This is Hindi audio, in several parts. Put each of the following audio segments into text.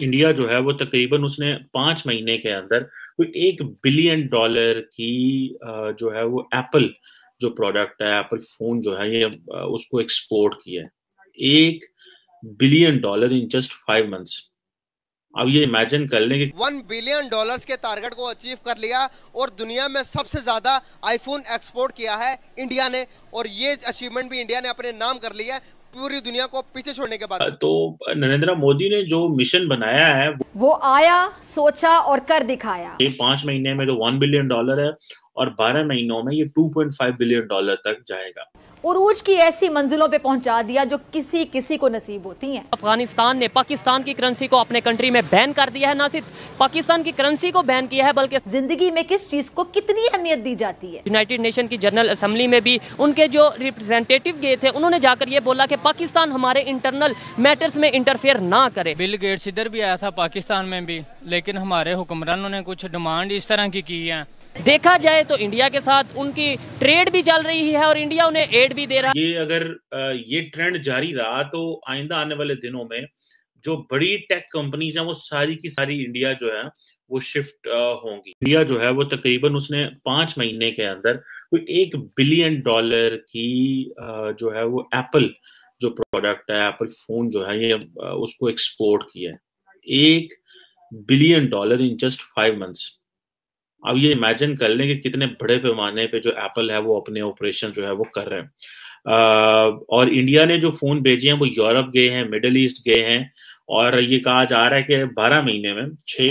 इंडिया जो है वो तकरीबन उसने 5 महीने के अंदर कोई $1 बिलियन की जो है वो एप्पल जो प्रोडक्ट है, एप्पल फोन जो है, ये उसको एक्सपोर्ट किया है $1 बिलियन इन जस्ट 5 मंथ्स। अब ये इमेजिन कर लें कि $1 बिलियन के टारगेट को अचीव कर लिया और दुनिया में सबसे ज्यादा आईफोन एक्सपोर्ट किया है इंडिया ने, और ये अचीवमेंट भी इंडिया ने अपने नाम कर लिया है पूरी दुनिया को पीछे छोड़ने के बाद। तो नरेंद्र मोदी ने जो मिशन बनाया है वो आया, सोचा और कर दिखाया। ये 5 महीने में तो $1 बिलियन है और 12 महीनों में ये $2.5 बिलियन तक जाएगा। उरूज की ऐसी मंजिलों पे पहुंचा दिया जो किसी किसी को नसीब होती हैं। अफगानिस्तान ने पाकिस्तान की करेंसी को अपने कंट्री में बैन कर दिया है। ना सिर्फ पाकिस्तान की करेंसी को बैन किया है बल्कि जिंदगी में किस चीज को कितनी अहमियत दी जाती है। यूनाइटेड नेशन की जनरल असेंबली में भी उनके जो रिप्रेजेंटेटिव गए थे उन्होंने जाकर ये बोला कि पाकिस्तान हमारे इंटरनल मैटर्स में इंटरफेयर ना करे। बिल गेट इधर भी आया था पाकिस्तान में भी, लेकिन हमारे हुक्मरानों ने कुछ डिमांड इस तरह की है। देखा जाए तो इंडिया के साथ उनकी ट्रेड भी चल रही है और इंडिया उन्हें एड भी दे रहा है। ये अगर ये ट्रेंड जारी रहा तो आइंदा आने वाले दिनों में जो बड़ी टेक कंपनीज हैं वो सारी की सारी इंडिया जो है वो शिफ्ट होंगी। इंडिया जो है वो तकरीबन उसने 5 महीने के अंदर कोई $1 बिलियन की जो है वो एप्पल जो प्रोडक्ट है, एप्पल फोन जो है, ये उसको एक्सपोर्ट किया है $1 बिलियन इन जस्ट 5 मंथ्स। अब ये इमेजिन कर लें कि कितने बड़े पैमाने पे जो एप्पल है वो अपने ऑपरेशन जो है वो कर रहे हैं। और इंडिया ने जो फोन भेजे हैं वो यूरोप गए हैं, मिडिल ईस्ट गए हैं, और ये कहा जा रहा है कि 12 महीने में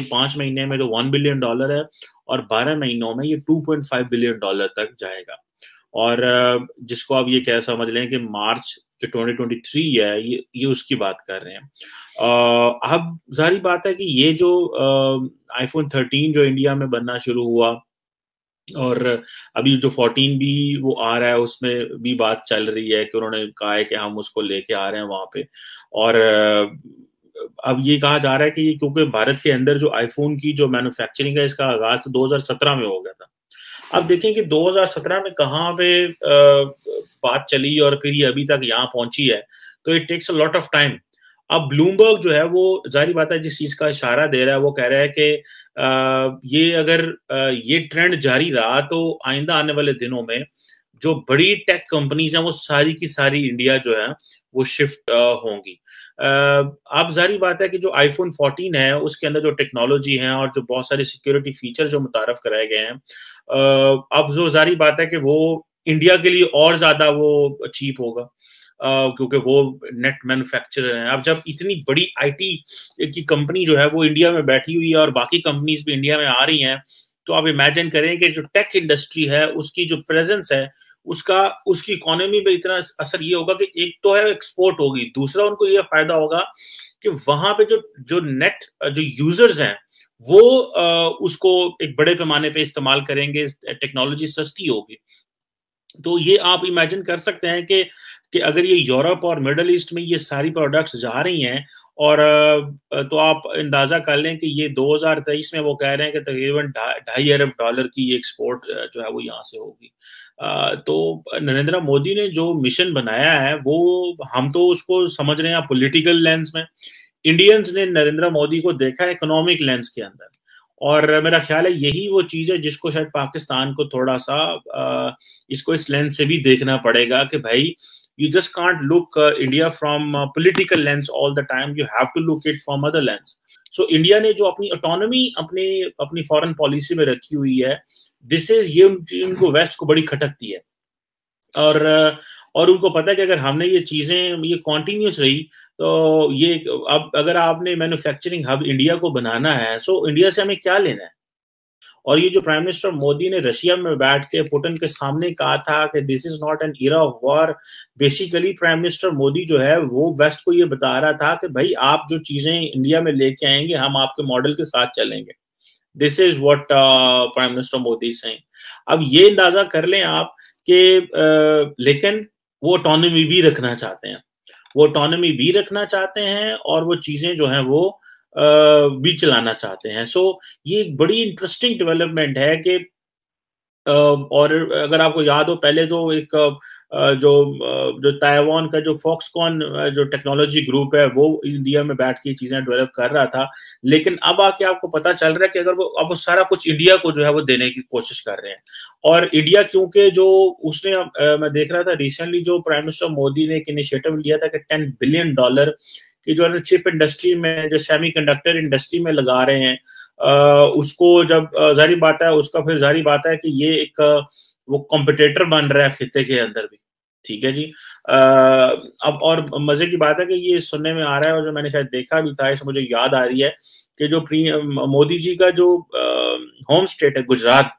5 महीने में तो $1 बिलियन है और 12 महीनों में ये $2.5 बिलियन तक जाएगा। और जिसको आप ये कह समझ लें कि मार्च जो 2023 है ये उसकी बात कर रहे हैं। अब जारी बात है कि ये जो आईफोन 13 जो इंडिया में बनना शुरू हुआ और अभी जो 14 भी वो आ रहा है उसमें भी बात चल रही है कि उन्होंने कहा है कि हम उसको लेके आ रहे हैं वहां पे। और अब ये कहा जा रहा है कि क्योंकि भारत के अंदर जो आईफोन की जो मैन्युफैक्चरिंग है इसका आगाज 2017 में हो गया था। अब देखें कि 2017 में कहाँ पे बात चली और फिर ये अभी तक यहाँ पहुंची है, तो it takes a lot of time. अब ब्लूमबर्ग जो है वो जारी बात है जिस चीज का इशारा दे रहा है वो कह रहा है कि ये अगर ये ट्रेंड जारी रहा तो आइंदा आने वाले दिनों में जो बड़ी टेक कंपनीज हैं वो सारी की सारी इंडिया जो है वो शिफ्ट होंगी। अब जारी बात है कि जो आईफोन 14 है उसके अंदर जो टेक्नोलॉजी है और जो बहुत सारे सिक्योरिटी फीचर जो मुतारफ कराए गए हैं, अब जो जारी बात है कि वो इंडिया के लिए और ज्यादा वो चीप होगा क्योंकि वो नेट मैन्युफैक्चरर हैं। अब जब इतनी बड़ी आईटी की कंपनी जो है वो इंडिया में बैठी हुई है और बाकी कंपनीज भी इंडिया में आ रही हैं, तो आप इमेजिन करें कि जो टेक इंडस्ट्री है उसकी जो प्रेजेंस है उसका उसकी इकोनॉमी पे इतना असर ये होगा कि एक तो है एक्सपोर्ट होगी, दूसरा उनको ये फायदा होगा कि वहां पे जो नेट जो यूजर्स हैं वो उसको एक बड़े पैमाने पे इस्तेमाल करेंगे, टेक्नोलॉजी सस्ती होगी। तो ये आप इमेजिन कर सकते हैं कि अगर ये यूरोप और मिडल ईस्ट में ये सारी प्रोडक्ट्स जा रही हैं और तो आप अंदाजा कर लें कि ये 2023 में वो कह रहे हैं कि तकरीबन $2.5 अरब की ये एक्सपोर्ट जो है वो यहाँ से होगी। तो नरेंद्र मोदी ने जो मिशन बनाया है वो हम तो उसको समझ रहे हैं पॉलिटिकल लेंस में, इंडियंस ने नरेंद्र मोदी को देखा है इकोनॉमिक लेंस के अंदर, और मेरा ख्याल है यही वो चीज़ है जिसको शायद पाकिस्तान को थोड़ा सा इसको इस लेंस से भी देखना पड़ेगा कि भाई you just can't look India from political lens all the time, you have to look it from other lens. So India ने जो अपनी autonomy अपनी foreign policy में रखी हुई है, this is ये उनको वेस्ट को बड़ी खटकती है और उनको पता है कि अगर हमने ये चीजें ये कॉन्टिन्यूस रही तो ये अब अगर आपने मैन्युफैक्चरिंग हब इंडिया को बनाना है सो इंडिया से हमें क्या लेना है। और ये जो प्राइम मिनिस्टर मोदी ने रशिया में बैठ के पुतिन के सामने कहा था कि this is not an era of war, basically prime minister Modi जो है वो वेस्ट को ये बता रहा था कि भाई आप जो चीजें इंडिया में लेके आएंगे हम आपके मॉडल के साथ चलेंगे। This is what prime minister Modi से। अब ये अंदाजा कर लें आप कि लेकिन वो ऑटोनॉमी भी रखना चाहते हैं, वो ऑटोनॉमी भी रखना चाहते हैं और वो चीजें जो हैं वो भी चलाना चाहते हैं। सो ये एक बड़ी इंटरेस्टिंग डेवलपमेंट है कि और अगर आपको याद हो पहले तो एक जो ताइवान का जो फॉक्सकॉन जो टेक्नोलॉजी ग्रुप है वो इंडिया में बैठ के चीजें डेवलप कर रहा था, लेकिन अब आके आपको पता चल रहा है कि अगर वो अब सारा कुछ इंडिया को जो है वो देने की कोशिश कर रहे हैं। और इंडिया क्योंकि जो उसने मैं देख रहा था रिसेंटली जो प्राइम मिनिस्टर मोदी ने एक इनिशिएटिव लिया था कि $10 बिलियन की जो है चिप इंडस्ट्री में, जो सेमीकंडक्टर इंडस्ट्री में लगा रहे हैं, उसको जब जारी बात है उसका फिर जारी बात है कि ये एक वो कॉम्पिटिटर बन रहा है खिते के अंदर भी, ठीक है जी। अब और मजे की बात है कि ये सुनने में आ रहा है और जो मैंने शायद देखा भी था, इसमें मुझे याद आ रही है कि जो मोदी जी का जो होम स्टेट है गुजरात,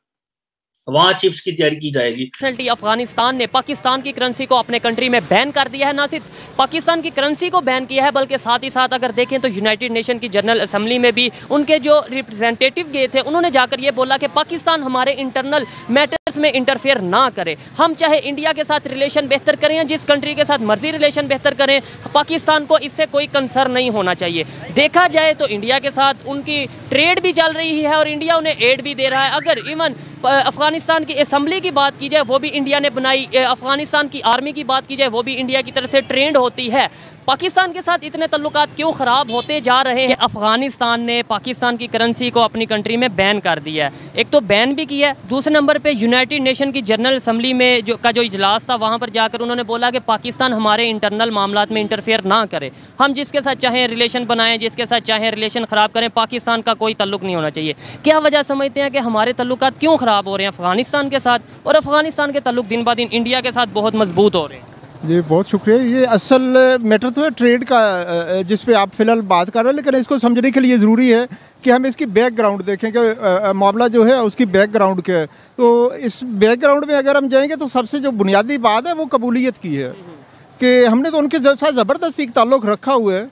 वहाँ चिप्स की तैयारी की जाएगी। अफगानिस्तान ने पाकिस्तान की करेंसी को अपने कंट्री में बैन कर दिया है, ना सिर्फ पाकिस्तान की करेंसी को बैन किया है बल्कि साथ ही साथ अगर देखें तो यूनाइटेड नेशन की जनरल असेंबली में भी उनके जो रिप्रेजेंटेटिव गए थे उन्होंने जाकर ये बोला कि पाकिस्तान हमारे इंटरनल मैटर्स में इंटरफेयर ना करे, हम चाहे इंडिया के साथ रिलेशन बेहतर करें या जिस कंट्री के साथ मर्जी रिलेशन बेहतर करें, पाकिस्तान को इससे कोई कंसर्न नहीं होना चाहिए। देखा जाए तो इंडिया के साथ उनकी ट्रेड भी चल रही है और इंडिया उन्हें एड भी दे रहा है। अगर इवन अफगानिस्तान की असेंबली की बात की जाए वो भी इंडिया ने बनाई, अफगानिस्तान की आर्मी की बात की जाए वो भी इंडिया की तरफ से ट्रेंड होती है। पाकिस्तान के साथ इतने तल्लुकात क्यों ख़राब होते जा रहे हैं? अफगानिस्तान ने पाकिस्तान की करेंसी को अपनी कंट्री में बैन कर दिया है, एक तो बैन भी किया है, दूसरे नंबर पे यूनाइटेड नेशन की जनरल असम्बली में जो इजलास था वहाँ पर जाकर उन्होंने बोला कि पाकिस्तान हमारे इंटरनल मामलों में इंटरफेयर ना करे, हम जिसके साथ चाहें रिलेशन बनाएं, जिसके साथ चाहें रिलेशन ख़राब करें, पाकिस्तान का कोई तल्लुक नहीं होना चाहिए। क्या वजह समझते हैं कि हमारे तल्लुकात क्यों ख़राब हो रहे हैं अफगानिस्तान के साथ, और अफगानिस्तान के तल्लुक दिन ब दिन इंडिया के साथ बहुत मजबूत हो रहे हैं? जी बहुत शुक्रिया। ये असल मैटर तो है ट्रेड का जिस पे आप फ़िलहाल बात कर रहे हैं, लेकिन इसको समझने के लिए ज़रूरी है कि हम इसकी बैकग्राउंड देखें कि मामला जो है उसकी बैकग्राउंड क्या है। तो इस बैकग्राउंड में अगर हम जाएंगे तो सबसे जो बुनियादी बात है वो कबूलियत की है कि हमने तो उनके साथ ज़बरदस्ती ताल्लुक़ रखा हुआ है,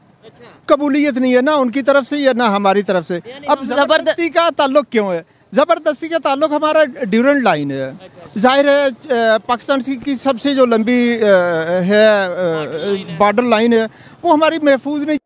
कबूलियत नहीं है ना उनकी तरफ से या ना हमारी तरफ से। अब ज़बरदस्ती का ताल्लुक़ क्यों है? ज़बरदस्ती का ताल्लुक़ हमारा ड्यूरेंट लाइन है, जाहिर है पाकिस्तान की सबसे जो लंबी है बॉर्डर लाइन है वो हमारी महफूज नहीं